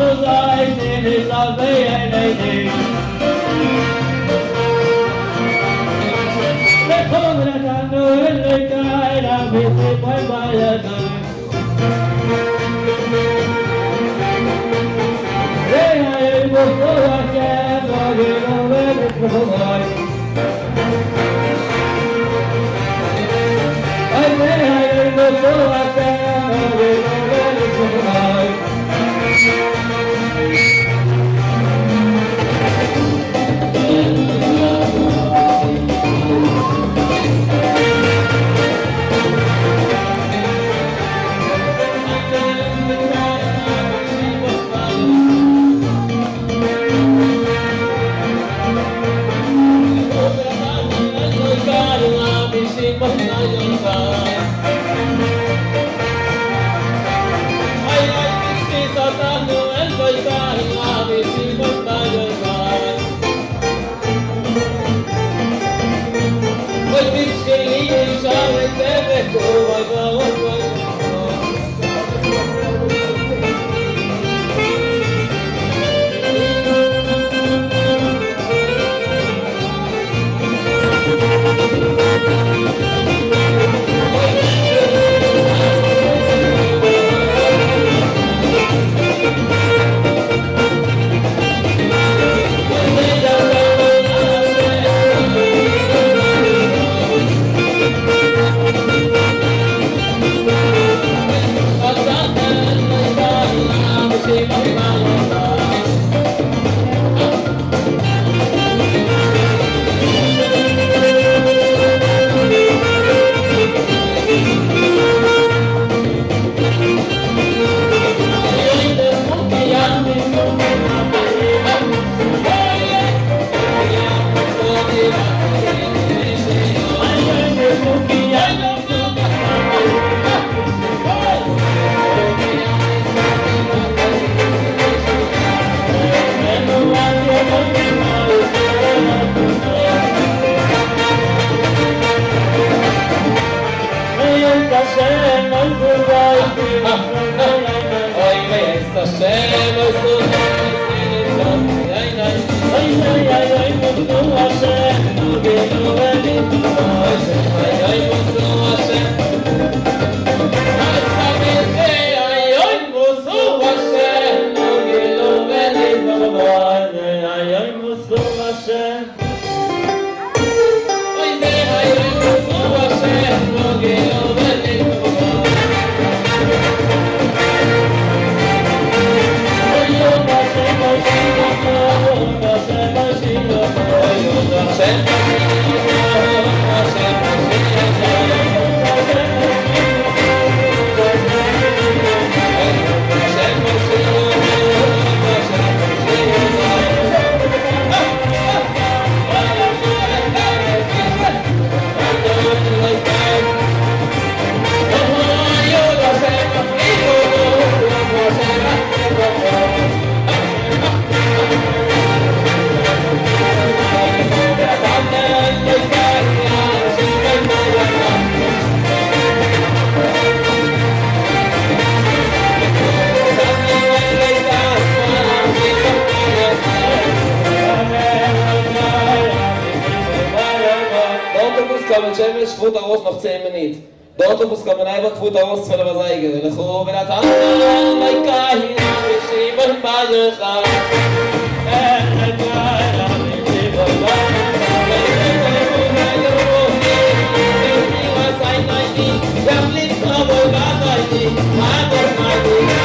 delight in his lady. Le contratando el recaer a veces por vallador. Deja el gusto haciendo que no me desprobar. Ay, deja el gusto haciendo que no me desprobar. I'm